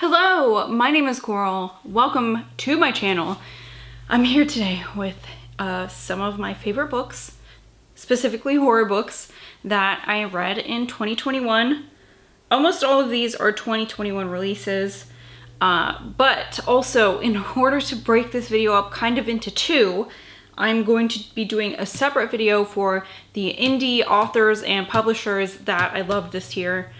Hello, my name is Coral. Welcome to my channel. I'm here today with some of my favorite books, specifically horror books that I read in 2021. Almost all of these are 2021 releases, but also in order to break this video up kind of into two, I'm going to be doing a separate video for the indie authors and publishers that I love this year.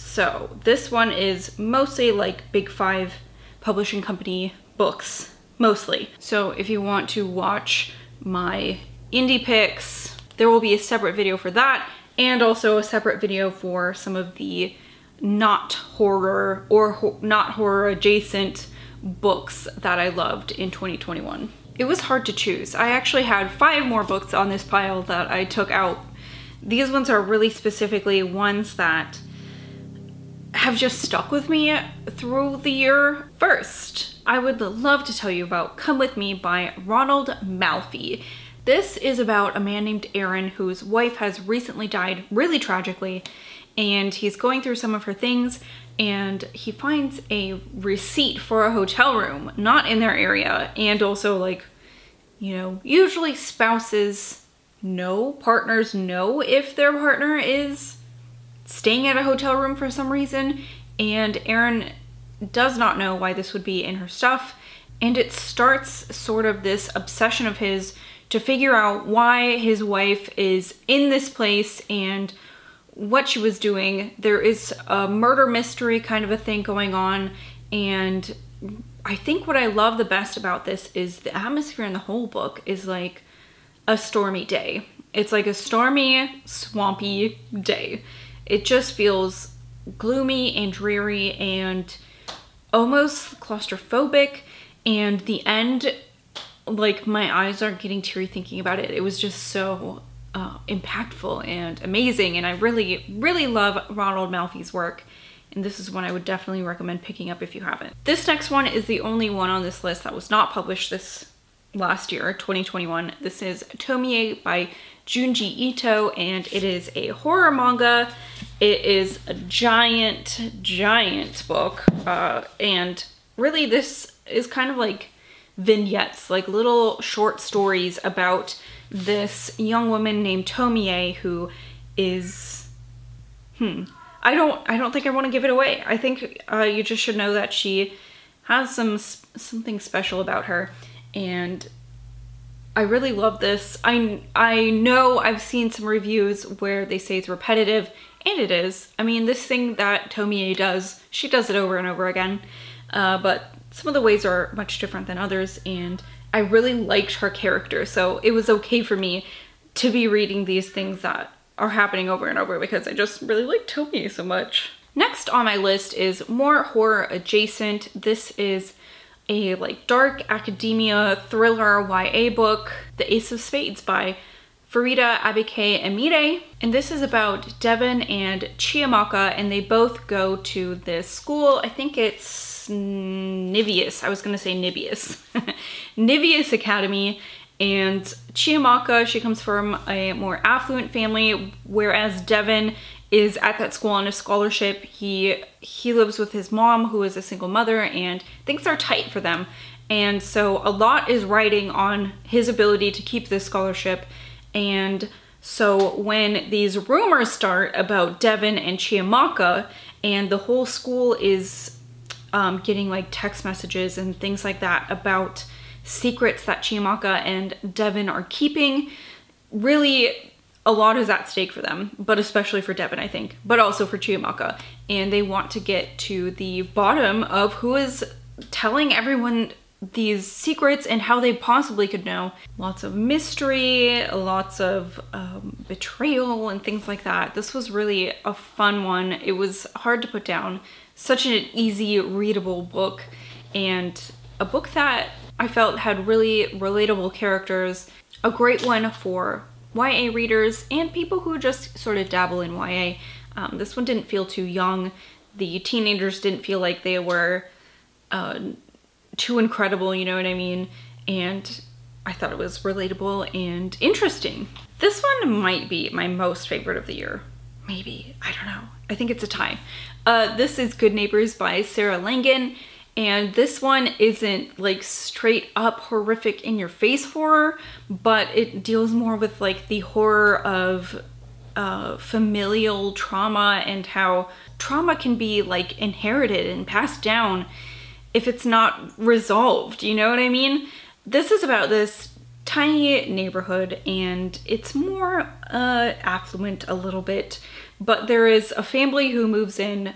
So this one is mostly like big five publishing company books, mostly. So if you want to watch my indie picks, there will be a separate video for that and also a separate video for some of the not horror or not horror adjacent books that I loved in 2021. It was hard to choose. I actually had five more books on this pile that I took out. These ones are really specifically ones that have just stuck with me through the year. First, I would love to tell you about Come With Me by Ronald Malfi. This is about a man named Aaron whose wife has recently died really tragically, and he's going through some of her things and he finds a receipt for a hotel room not in their area, and also, like, you know, usually spouses know, partners know if their partner is staying at a hotel room for some reason, and Aaron does not know why this would be in her stuff, and it starts sort of this obsession of his to figure out why his wife is in this place and what she was doing. There is a murder mystery kind of a thing going on, and I think what I love the best about this is the atmosphere in the whole book is like a stormy day. It's like a stormy, swampy day. It just feels gloomy and dreary and almost claustrophobic, and the end, like, my eyes aren't getting teary thinking about it. It was just so impactful and amazing, and I really, really love Ronald Malfi's work, and this is one I would definitely recommend picking up if you haven't. This next one is the only one on this list that was not published this last year, 2021. This is Tomie by Junji Ito, and it is a horror manga. It is a giant, giant book, and really this is kind of like vignettes, like little short stories about this young woman named Tomie who is I don't think I want to give it away. I think you just should know that she has something special about her, and I really love this. I know I've seen some reviews where they say it's repetitive, and it is. I mean, this thing that Tomie does, she does it over and over again, but some of the ways are much different than others, and I really liked her character, so it was okay for me to be reading these things that are happening over and over because I just really like Tomie so much. Next on my list is more horror adjacent. This is a like dark academia thriller YA book, The Ace of Spades by Faridah Abike-Iyimide, and this is about Devin and Chiamaka, and they both go to this school. I think it's Niveus. I was gonna say Niveus. Niveus Academy, and Chiamaka, she comes from a more affluent family, whereas Devin is at that school on a scholarship. He lives with his mom, who is a single mother, and things are tight for them. And so a lot is riding on his ability to keep this scholarship. And so when these rumors start about Devin and Chiamaka, and the whole school is getting like text messages and things like that about secrets that Chiamaka and Devin are keeping, really a lot is at stake for them, but especially for Devin, I think, but also for Chiamaka. And they want to get to the bottom of who is telling everyone these secrets and how they possibly could know. Lots of mystery, lots of betrayal and things like that. This was really a fun one. It was hard to put down. Such an easy readable book, and a book that I felt had really relatable characters. A great one for YA readers and people who just sort of dabble in YA. This one didn't feel too young. The teenagers didn't feel like they were too incredible, you know what I mean? And I thought it was relatable and interesting. This one might be my most favorite of the year. Maybe, I don't know. I think it's a tie. This is Good Neighbors by Sarah Langan, and this one isn't like straight up horrific in your face horror, but it deals more with like the horror of familial trauma and how trauma can be like inherited and passed down if it's not resolved, you know what I mean? This is about this tiny neighborhood and it's more affluent a little bit, but there is a family who moves in.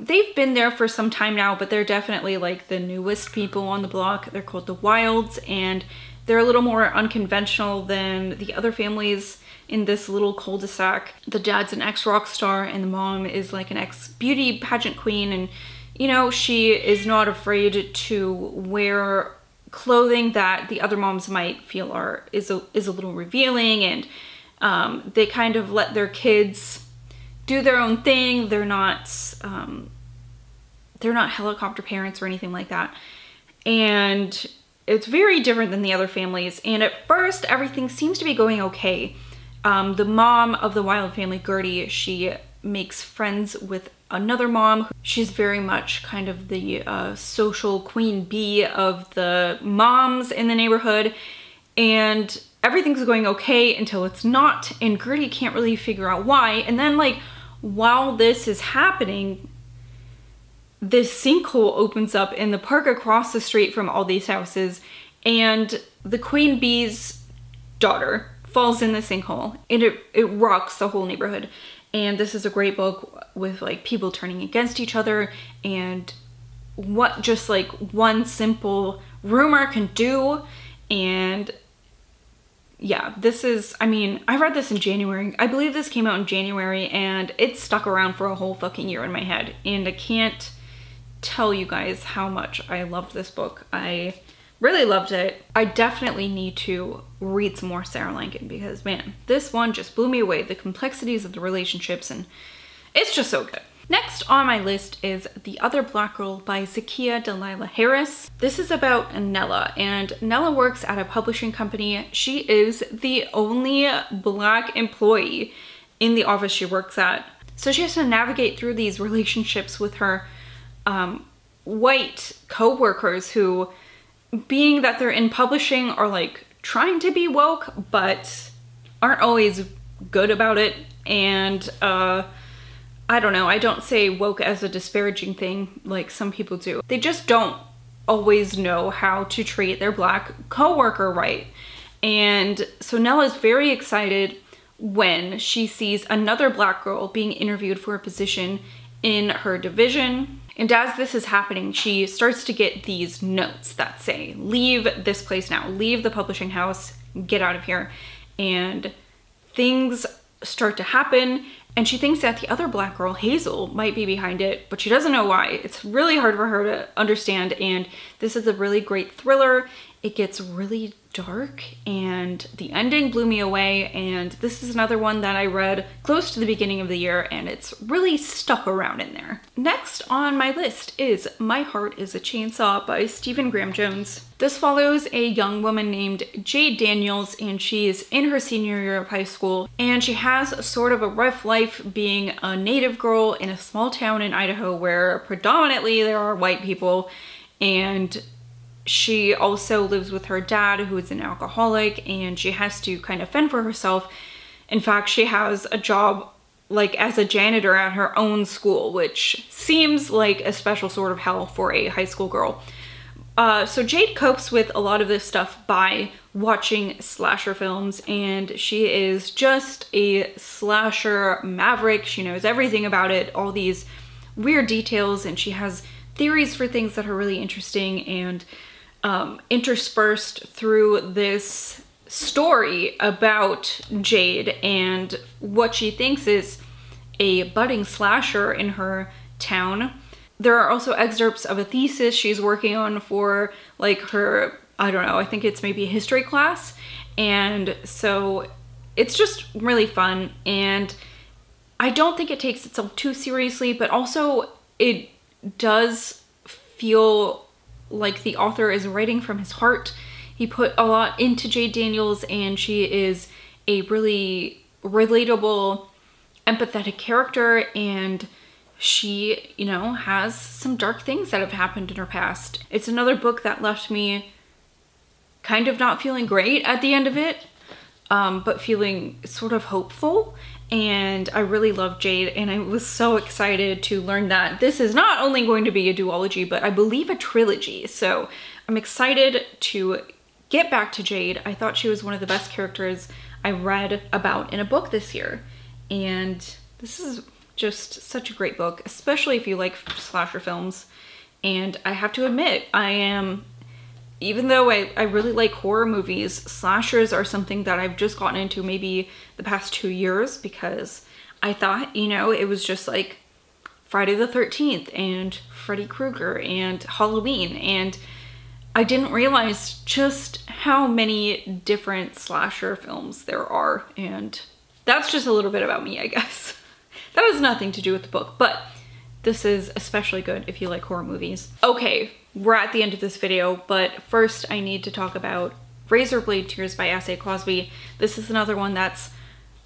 They've been there for some time now, but they're definitely like the newest people on the block. They're called the Wilds, and they're a little more unconventional than the other families in this little cul-de-sac. The dad's an ex-rock star and the mom is like an ex-beauty pageant queen, and you know, she is not afraid to wear clothing that the other moms might feel is a little revealing, and they kind of let their kids do their own thing. They're not helicopter parents or anything like that, and it's very different than the other families. And at first everything seems to be going okay. The mom of the Wild family, Gertie, she makes friends with another mom. She's very much kind of the social queen bee of the moms in the neighborhood, and everything's going okay until it's not, and Gertie can't really figure out why. And then like while this is happening, this sinkhole opens up in the park across the street from all these houses, and the queen bee's daughter falls in the sinkhole, and it rocks the whole neighborhood. And this is a great book with like people turning against each other and what just like one simple rumor can do. And yeah, this is, I mean, I read this in January. I believe this came out in January, and it's stuck around for a whole fucking year in my head. And I can't tell you guys how much I loved this book. I really loved it. I definitely need to read some more Sarah Langan because, man, this one just blew me away. The complexities of the relationships, and it's just so good. Next on my list is The Other Black Girl by Zakiya Delilah Harris. This is about Nella, and Nella works at a publishing company. She is the only Black employee in the office she works at. So she has to navigate through these relationships with her white co-workers who, being that they're in publishing, are like trying to be woke but aren't always good about it. And I don't know, I don't say woke as a disparaging thing like some people do. They just don't always know how to treat their Black co-worker right. And so Nella's very excited when she sees another Black girl being interviewed for a position in her division. And as this is happening, she starts to get these notes that say, leave this place now, leave the publishing house, get out of here. And things start to happen, and she thinks that the other Black girl, Hazel, might be behind it, but she doesn't know why. It's really hard for her to understand, and this is a really great thriller. It gets really dark, and the ending blew me away, and this is another one that I read close to the beginning of the year, and it's really stuck around in there. Next on my list is My Heart is a Chainsaw by Stephen Graham Jones. This follows a young woman named Jade Daniels, and she is in her senior year of high school, and she has sort of a rough life being a native girl in a small town in Idaho where predominantly there are white people, and she also lives with her dad, who is an alcoholic, and she has to kind of fend for herself. In fact, she has a job like as a janitor at her own school, which seems like a special sort of hell for a high school girl. So Jade copes with a lot of this stuff by watching slasher films, and she is just a slasher maverick. She knows everything about it, all these weird details, and she has theories for things that are really interesting. And interspersed through this story about Jade and what she thinks is a budding slasher in her town, there are also excerpts of a thesis she's working on for like her, I don't know, I think it's maybe a history class. And so it's just really fun, and I don't think it takes itself too seriously, but also it does feel like the author is writing from his heart. He put a lot into Jade Daniels, and she is a really relatable empathetic character, and she, you know, has some dark things that have happened in her past. It's another book that left me kind of not feeling great at the end of it, but feeling sort of hopeful. And I really love Jade, and I was so excited to learn that this is not only going to be a duology, but I believe a trilogy. So I'm excited to get back to Jade. I thought she was one of the best characters I read about in a book this year. And this is just such a great book, especially if you like slasher films. And I have to admit, I am, even though I really like horror movies, slashers are something that I've just gotten into maybe the past 2 years, because I thought, you know, it was just like Friday the 13th and Freddy Krueger and Halloween, and I didn't realize just how many different slasher films there are. And that's just a little bit about me, I guess. That has nothing to do with the book, but this is especially good if you like horror movies. Okay, we're at the end of this video, but first I need to talk about Razorblade Tears by S.A. Cosby. This is another one that's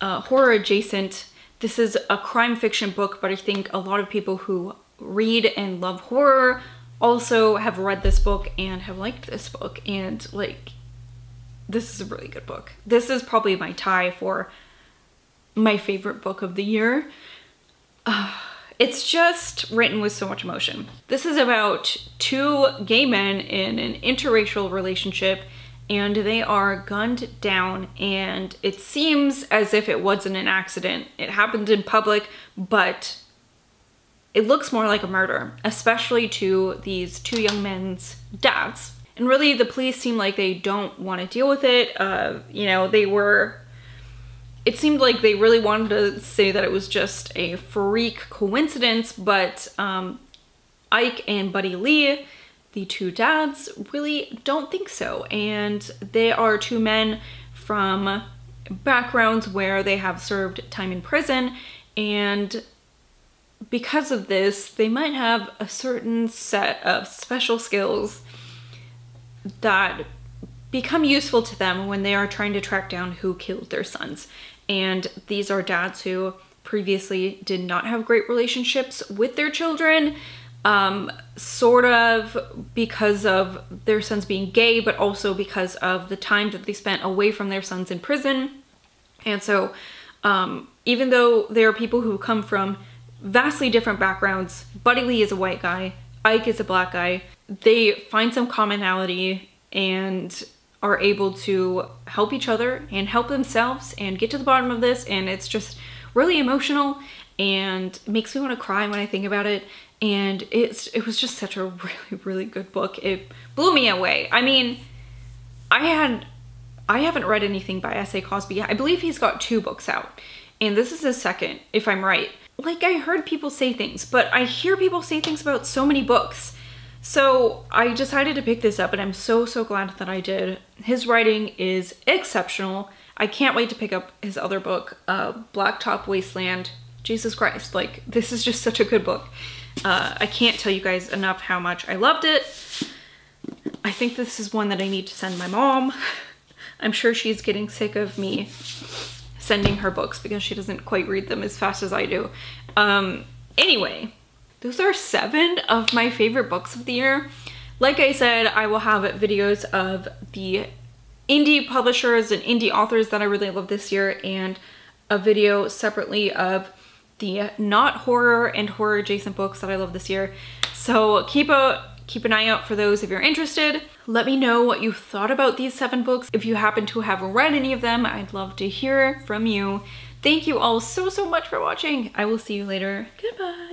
horror adjacent. This is a crime fiction book, but I think a lot of people who read and love horror also have read this book and have liked this book. And like, this is a really good book. This is probably my tie for my favorite book of the year. It's just written with so much emotion. This is about two gay men in an interracial relationship, and they are gunned down, and it seems as if it wasn't an accident. It happened in public, but it looks more like a murder, especially to these two young men's dads. And really, the police seem like they don't want to deal with it. You know, they were... It seemed like they really wanted to say that it was just a freak coincidence, but Ike and Buddy Lee, the two dads, really don't think so. And they are two men from backgrounds where they have served time in prison, and because of this, they might have a certain set of special skills that become useful to them when they are trying to track down who killed their sons. And these are dads who previously did not have great relationships with their children, sort of because of their sons being gay, but also because of the time that they spent away from their sons in prison. And so even though there are people who come from vastly different backgrounds, Buddy Lee is a white guy, Ike is a black guy, they find some commonality and are able to help each other and help themselves and get to the bottom of this. And it's just really emotional and makes me want to cry when I think about it. And it was just such a really, really good book. It blew me away. I mean, I haven't read anything by S.A. Cosby yet. I believe he's got 2 books out, and this is his second, if I'm right. Like, I heard people say things, but I hear people say things about so many books. So I decided to pick this up, and I'm so, so glad that I did. His writing is exceptional. I can't wait to pick up his other book, Blacktop Wasteland. Jesus Christ, like, this is just such a good book. I can't tell you guys enough how much I loved it. I think this is one that I need to send my mom. I'm sure she's getting sick of me sending her books because she doesn't quite read them as fast as I do. Anyway, those are 7 of my favorite books of the year. Like I said, I will have videos of the indie publishers and indie authors that I really love this year, and a video separately of the not horror and horror adjacent books that I love this year. So keep an eye out for those if you're interested. Let me know what you thought about these 7 books. If you happen to have read any of them, I'd love to hear from you. Thank you all so, so much for watching. I will see you later. Goodbye.